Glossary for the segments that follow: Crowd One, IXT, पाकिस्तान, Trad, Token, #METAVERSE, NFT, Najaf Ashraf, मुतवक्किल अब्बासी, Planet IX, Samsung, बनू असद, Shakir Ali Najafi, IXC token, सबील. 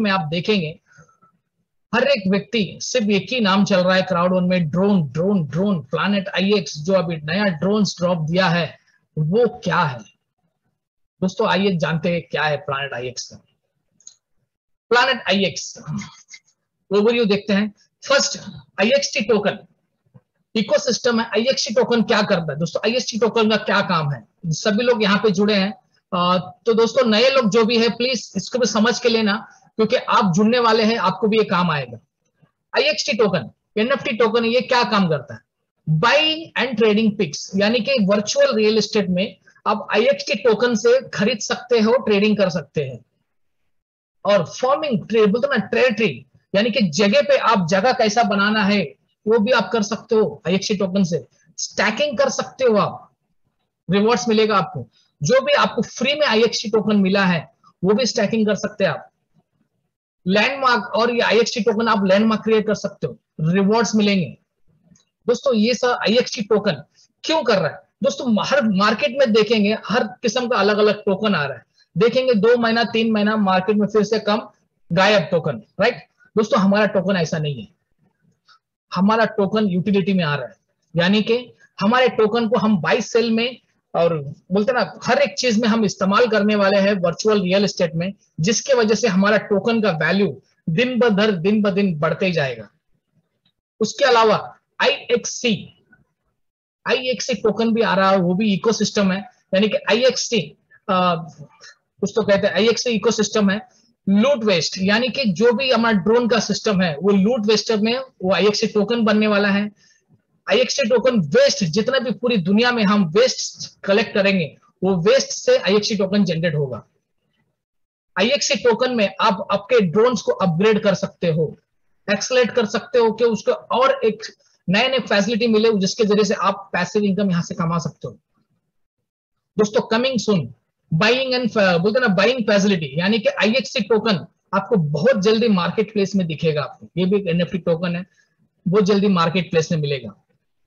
में आप देखेंगे हर एक व्यक्ति सिर्फ एक ही नाम चल रहा है क्राउड वन में, drone drone drone. Planet IX जो अभी नया ड्रोन ड्रॉप दिया है वो क्या है दोस्तों, आइए जानते हैं क्या है planet IX. Planet IX overview देखते हैं। फर्स्ट, आईएक्सटी टोकन इकोसिस्टम है। आईएक्सटी टोकन क्या करता है दोस्तों, आईएक्सटी टोकन का क्या काम है, सभी लोग यहाँ पे जुड़े हैं तो दोस्तों नए लोग जो भी है प्लीज इसको भी समझ के लेना क्योंकि आप जुड़ने वाले हैं, आपको भी ये काम आएगा। IXT टोकन NFT टोकन, ये क्या काम करता है, बाइंग एंड ट्रेडिंग पिक्स, यानी कि वर्चुअल रियल एस्टेट में आप IXT टोकन से खरीद सकते हो, ट्रेडिंग कर सकते हैं। और फॉर्मिंग ट्रेड बोलते ना, टेरिटरी, यानी कि जगह पे आप जगह कैसा बनाना है वो भी आप कर सकते हो IXT टोकन से। स्टैकिंग कर सकते हो आप, रिवॉर्ड्स मिलेगा आपको। जो भी आपको फ्री में IXT टोकन मिला है वो भी स्टैकिंग कर सकते हैं आप। लैंडमार्क और ये IXT टोकन आप लैंडमार्क क्रिएट कर सकते हो, रिवॉर्ड्स मिलेंगे दोस्तों। ये सब IXT टोकन क्यों कर रहा है दोस्तों, हर मार्केट में देखेंगे हर किस्म का अलग अलग टोकन आ रहा है, देखेंगे 2 महीना 3 महीना मार्केट में फिर से कम गायब टोकन, राइट दोस्तों। हमारा टोकन ऐसा नहीं है, हमारा टोकन यूटिलिटी में आ रहा है, यानी कि हमारे टोकन को हम बाई सेल में और बोलते ना हर एक चीज में हम इस्तेमाल करने वाले हैं वर्चुअल रियल एस्टेट में, जिसके वजह से हमारा टोकन का वैल्यू दिन ब दिन बढ़ते ही जाएगा। उसके अलावा IXC टोकन भी आ रहा है, वो भी इकोसिस्टम है, यानी कि IXC उसको कहते हैं, IXC इकोसिस्टम है। लूट वेस्ट, यानी कि जो भी हमारा ड्रोन का सिस्टम है वो लूट वेस्ट में वो IXC टोकन बनने वाला है। IXT टोकन वेस्ट, जितना भी पूरी दुनिया में हम वेस्ट कलेक्ट करेंगे वो वेस्ट से IXT टोकन जनरेट होगा। IXT टोकन में आप आपके ड्रोन्स को अपग्रेड कर सकते हो, एक्सेलेरेट कर सकते हो कि उसको और एक नए फैसिलिटी मिले जिसके जरिए से आप पैसिव इनकम यहां से कमा सकते हो दोस्तों। कमिंग सून, बाइंग एंड बोलते ना बाइंग फैसिलिटी, यानी कि IXT टोकन आपको बहुत जल्दी मार्केट प्लेस में दिखेगा आपको। ये भी एक NFT टोकन है, बहुत जल्दी मार्केट प्लेस में मिलेगा।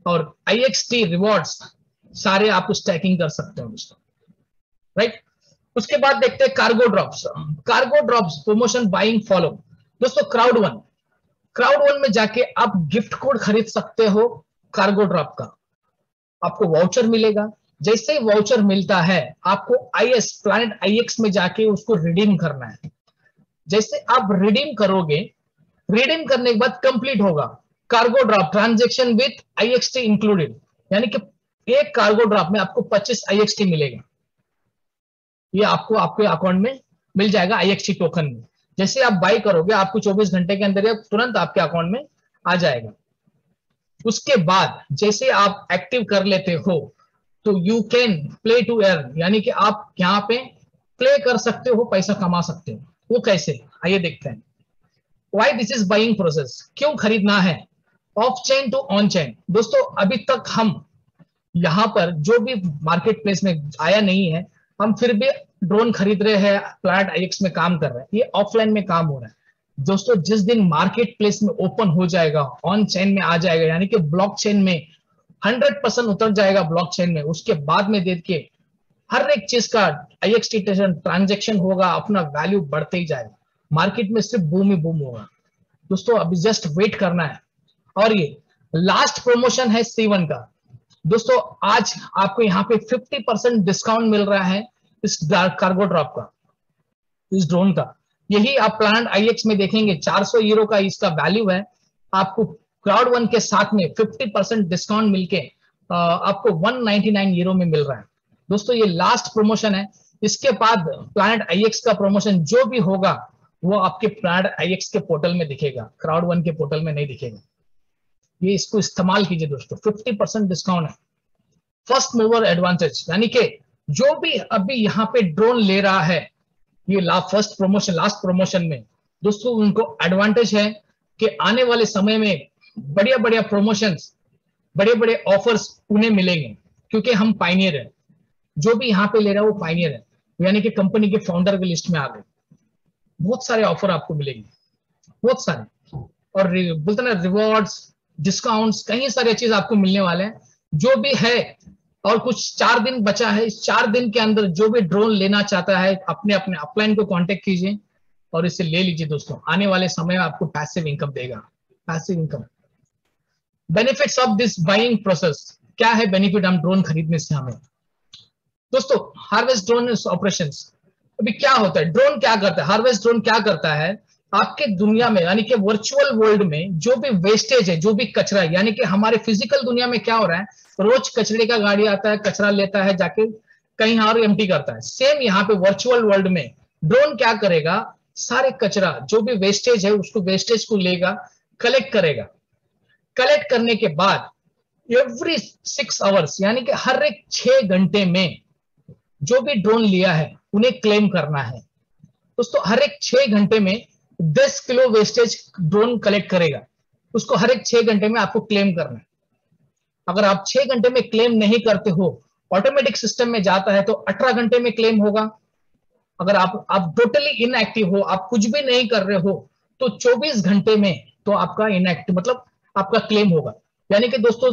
और IXT रिवॉर्ड्स सारे आप स्टैकिंग कर सकते हो दोस्तों, राइट। उसके बाद देखते हैं cargo drops. Cargo drops promotion buying follow दोस्तों। क्राउड वन में जाके आप गिफ्ट कोड खरीद सकते हो कार्गो ड्रॉप का, आपको वाउचर मिलेगा। जैसे ही वाउचर मिलता है आपको प्लैनेट IX में जाके उसको रिडीम करना है। जैसे आप रिडीम करोगे, रिडीम करने के बाद कंप्लीट होगा cargo drop transaction with IXT included, यानी कि एक कार्गो ड्रॉप में आपको 25 IXT मिलेगा। ये आपको आपके अकाउंट में मिल जाएगा IXT टोकन में। जैसे आप बाई करोगे आपको 24 घंटे के अंदर तुरंत आपके अकाउंट में आ जाएगा। उसके बाद जैसे आप एक्टिव कर लेते हो तो you can play to earn, यानी कि आप यहाँ पे प्ले कर सकते हो, पैसा कमा सकते हो। वो कैसे, आइए देखते हैं। Why this is buying process, क्यों खरीदना है off chain to on chain दोस्तों। अभी तक हम यहाँ पर जो भी मार्केट प्लेस में आया नहीं है, हम फिर भी ड्रोन खरीद रहे हैं, प्लैनेट IX में काम कर रहे हैं, ये ऑफलाइन में काम हो रहा है दोस्तों। जिस दिन मार्केट प्लेस में ओपन हो जाएगा, ऑन चेन में आ जाएगा, यानी कि ब्लॉकचेन में 100% उतर जाएगा ब्लॉकचेन में, उसके बाद में देख के हर एक चीज का IXT ट्रांजेक्शन होगा, अपना वैल्यू बढ़ते ही जाएगा। मार्केट में सिर्फ बूम ही बूम होगा दोस्तों, अभी जस्ट वेट करना है। और ये लास्ट प्रमोशन है C1 का दोस्तों। आज आपको यहाँ पे 50% डिस्काउंट मिल रहा है इस कार्गो ड्रॉप का, इस ड्रोन का। यही आप प्लैनेट IX में देखेंगे 400 यूरो का इसका वैल्यू है। आपको क्राउड वन के साथ में 50% डिस्काउंट मिलके आपको 199 यूरो में मिल रहा है दोस्तों। ये लास्ट प्रमोशन है, इसके बाद प्लैनेट IX का प्रमोशन जो भी होगा वो आपके प्लैनेट IX के पोर्टल में दिखेगा, क्राउड वन के पोर्टल में नहीं दिखेगा। ये इसको इस्तेमाल कीजिए दोस्तों, 50% डिस्काउंट है। फर्स्ट मूवर एडवांटेज, यानी कि जो भी अभी यहाँ पे ड्रोन ले रहा है, ये फर्स्ट प्रमोशन लास्ट प्रमोशन में दोस्तों उनको एडवांटेज है कि आने वाले समय में बढ़िया प्रमोशंस, बड़े ऑफर्स उन्हें मिलेंगे क्योंकि हम पायनियर हैं। जो भी यहाँ पे ले रहा है वो पायनियर है, यानी कि कंपनी के फाउंडर की लिस्ट में आ गए। बहुत सारे ऑफर आपको मिलेंगे, बहुत सारे, और बोलते ना रिवॉर्ड्स, डिस्काउंट्स, कई सारे चीज आपको मिलने वाले हैं जो भी है। और कुछ 4 दिन बचा है, इस 4 दिन के अंदर जो भी ड्रोन लेना चाहता है अपने अपलाइन को कांटेक्ट कीजिए। और इसे ले लीजिए दोस्तों, आने वाले समय में आपको पैसिव इनकम देगा। Passive income benefits of this buying process, क्या है बेनिफिट हम ड्रोन खरीदने से हमें? दोस्तों हार्वेस्ट ड्रोन ऑपरेशंस, अभी क्या होता है, ड्रोन क्या करता है, हार्वेस्ट ड्रोन क्या करता है, आपके दुनिया में यानी कि वर्चुअल वर्ल्ड में जो भी वेस्टेज है, जो भी कचरा है, यानी कि हमारे फिजिकल दुनिया में क्या हो रहा है, रोज कचरे का गाड़ी आता है, कचरा लेता है, जाके कहीं और एम्प्टी करता है। सेम यहाँ पे वर्चुअल वर्ल्ड में ड्रोन क्या करेगा, सारे कचरा जो भी वेस्टेज है उसको, वेस्टेज को लेगा, कलेक्ट करेगा। कलेक्ट करने के बाद एवरी 6 आवर्स यानी कि हर एक 6 घंटे में जो भी ड्रोन लिया है उन्हें क्लेम करना है दोस्तों। हर एक 6 घंटे में 10 किलो वेस्टेज ड्रोन कलेक्ट करेगा, उसको हर एक 6 घंटे में आपको क्लेम करना है। अगर आप 6 घंटे में क्लेम नहीं करते हो, ऑटोमेटिक सिस्टम में जाता है तो 18 घंटे में क्लेम होगा। अगर आप टोटली इनएक्टिव हो, आप कुछ भी नहीं कर रहे हो, तो 24 घंटे में तो आपका इनएक्टिव मतलब आपका क्लेम होगा। यानी कि दोस्तों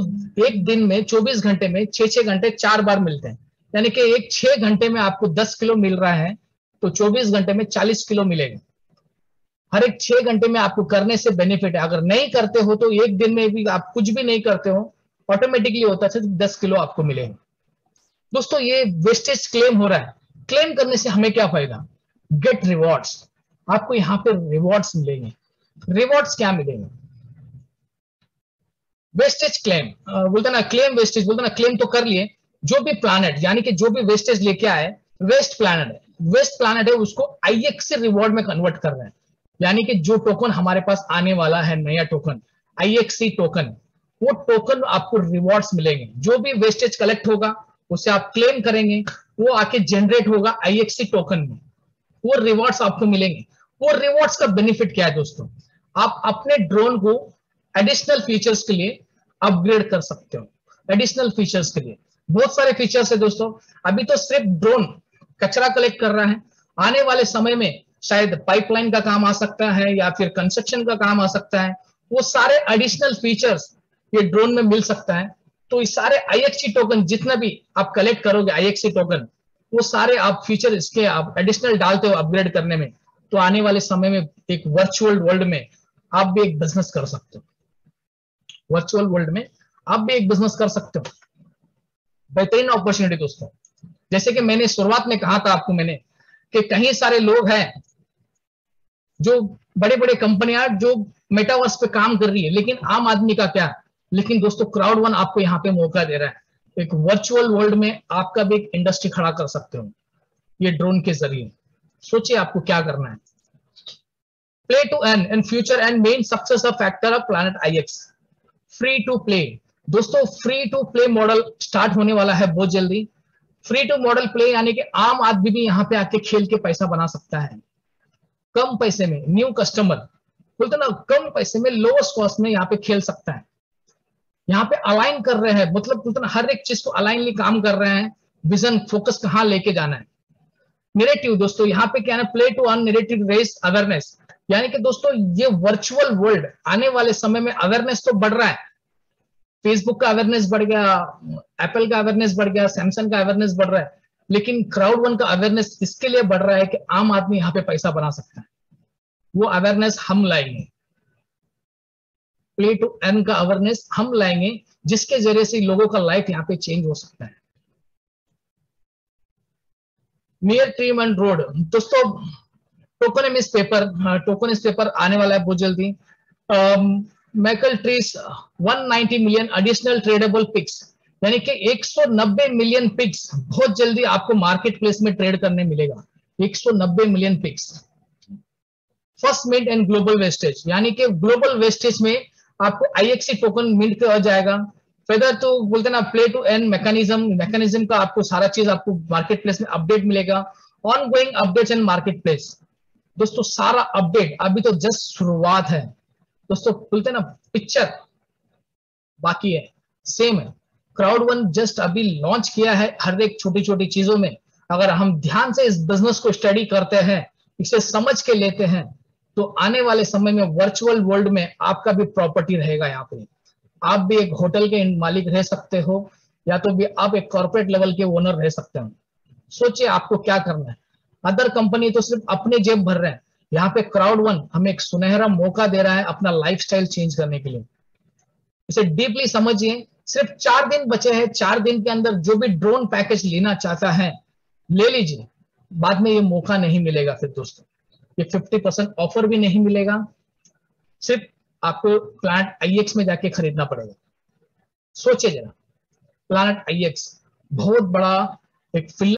एक दिन में 24 घंटे में 6 घंटे 4 बार मिलते हैं, यानी कि एक 6 घंटे में आपको 10 किलो मिल रहा है तो 24 घंटे में 40 किलो मिलेगा। हर एक 6 घंटे में आपको करने से बेनिफिट है। अगर नहीं करते हो तो एक दिन में भी आप कुछ भी नहीं करते हो, ऑटोमेटिकली होता है 10 किलो आपको मिलेगा। दोस्तों ये वेस्टेज क्लेम हो रहा है, क्लेम करने से हमें क्या फायदा, गेट रिवॉर्ड्स, आपको यहाँ पे रिवॉर्ड्स मिलेंगे। रिवॉर्ड्स क्या मिलेंगे, वेस्टेज क्लेम बोलते ना, क्लेम वेस्टेज बोलते ना, क्लेम तो कर लिए, जो भी प्लानट यानी कि जो भी वेस्टेज लेके आए, वेस्ट प्लानट है, वेस्ट प्लानट है उसको IXC रिवॉर्ड में कन्वर्ट कर रहे हैं। यानी कि जो टोकन हमारे पास आने वाला है, नया टोकन IXC टोकन, वो टोकन आपको रिवॉर्ड्स मिलेंगे। जो भी वेस्टेज कलेक्ट होगा उसे आप क्लेम करेंगे, वो आके जनरेट होगा IXC टोकन में, वो रिवॉर्ड्स आपको मिलेंगे। वो रिवॉर्ड्स का बेनिफिट क्या है दोस्तों, आप अपने ड्रोन को एडिशनल फीचर्स के लिए अपग्रेड कर सकते हो। एडिशनल फीचर्स के लिए बहुत सारे फीचर्स है दोस्तों। अभी तो सिर्फ ड्रोन कचरा कलेक्ट कर रहा है, आने वाले समय में शायद पाइपलाइन का काम आ सकता है या फिर कंस्ट्रक्शन का काम आ सकता है। वो सारे एडिशनल फीचर्स ये ड्रोन में मिल सकता है। तो ये सारे IXC टोकन जितना भी आप कलेक्ट करोगे IXC टोकन, वो सारे आप फीचर इसके आप एडिशनल डालते हो अपग्रेड करने में, तो आने वाले समय में एक वर्चुअल वर्ल्ड में आप भी एक बिजनेस कर सकते हो। वर्चुअल वर्ल्ड में आप भी एक बिजनेस कर सकते हो, बेहतरीन अपॉर्चुनिटी दोस्तों। जैसे कि मैंने शुरुआत में कहा था आपको मैंने कि कहीं सारे लोग हैं जो बड़े बड़े कंपनियां जो मेटावर्स पे काम कर रही है, लेकिन आम आदमी का क्या। लेकिन दोस्तों क्राउड वन आपको यहाँ पे मौका दे रहा है, एक वर्चुअल वर्ल्ड में आपका भी एक इंडस्ट्री खड़ा कर सकते हो ये ड्रोन के जरिए। सोचिए आपको क्या करना है। Play to earn in future and main success factor of planet IX। Free to play दोस्तों, free to play model start होने वाला है बहुत जल्दी। फ्री टू मॉडल प्ले यानी कि आम आदमी भी यहाँ पे आके खेल के पैसा बना सकता है, कम पैसे में। न्यू कस्टमर बोलते ना, कम पैसे में, लोएस्ट कॉस्ट में यहाँ पे खेल सकता है। यहाँ पे अलाइन कर रहे हैं, मतलब बोलते ना हर एक चीज को अलाइनली काम कर रहे हैं। विजन फोकस कहाँ लेके जाना है। नेरेटिव दोस्तों यहाँ पे क्या है, play to earn narrative race awareness. यानी कि दोस्तों ये वर्चुअल वर्ल्ड आने वाले समय में अवेयरनेस तो बढ़ रहा है। फेसबुक का अवेयरनेस बढ़ गया, एप्पल का अवेयरनेस बढ़ गया, सैमसंग का अवेयरनेस बढ़ रहा है, लेकिन क्राउड वन का अवेयरनेस इसके लिए बढ़ रहा है कि आम आदमी यहाँ पे पैसा बना सकता है। वो अवेयरनेस हम लाएंगे, प्ले टू अर्न का अवेयरनेस हम लाएंगे, जिसके जरिए से लोगों का लाइफ यहाँ पे चेंज हो सकता है। नियर ट्रीम एंड रोड दोस्तों, टोकन पेपर आने वाला है बहुत जल्दी। Merkle trees 190 million additional tradeable pics, यानी कि 190 मिलियन पिक्स बहुत जल्दी आपको मार्केट प्लेस में ट्रेड करने मिलेगा। 190 million pics. First mint and global wastage, यानी कि ग्लोबल वेस्टेज में आपको IXC टोकन मिंट किया जाएगा। फेदर तो बोलते ना प्ले टू एंड मैकेनिज्म का आपको सारा चीज आपको मार्केट प्लेस में अपडेट मिलेगा। Ongoing update and marketplace दोस्तों, सारा अपडेट अभी तो जस्ट शुरुआत है दोस्तों। बोलते ना पिक्चर बाकी है, सेम है। क्राउड वन जस्ट अभी लॉन्च किया है। हर एक छोटी छोटी चीजों में अगर हम ध्यान से इस बिजनेस को स्टडी करते हैं, इसे समझ के लेते हैं, तो आने वाले समय में वर्चुअल वर्ल्ड में आपका भी प्रॉपर्टी रहेगा। यहाँ पे आप भी एक होटल के मालिक रह सकते हो, या तो भी आप एक कॉर्पोरेट लेवल के ओनर रह सकते हो। सोचिए आपको क्या करना है। अदर कंपनी तो सिर्फ अपने जेब भर रहे हैं, यहाँ पे क्राउड वन हमें एक सुनहरा मौका दे रहा है अपना लाइफस्टाइल चेंज करने के लिए। इसे डीपली समझिए, सिर्फ 4 दिन बचे हैं, 4 दिन के अंदर जो भी ड्रोन पैकेज लेना चाहता है ले लीजिए, बाद में ये मौका नहीं मिलेगा। फिर दोस्तों ये 50% ऑफर भी नहीं मिलेगा, सिर्फ आपको प्लानेट आईएक्स में जाके खरीदना पड़ेगा। सोचिए जरा, प्लानेट आईएक्स बहुत बड़ा एक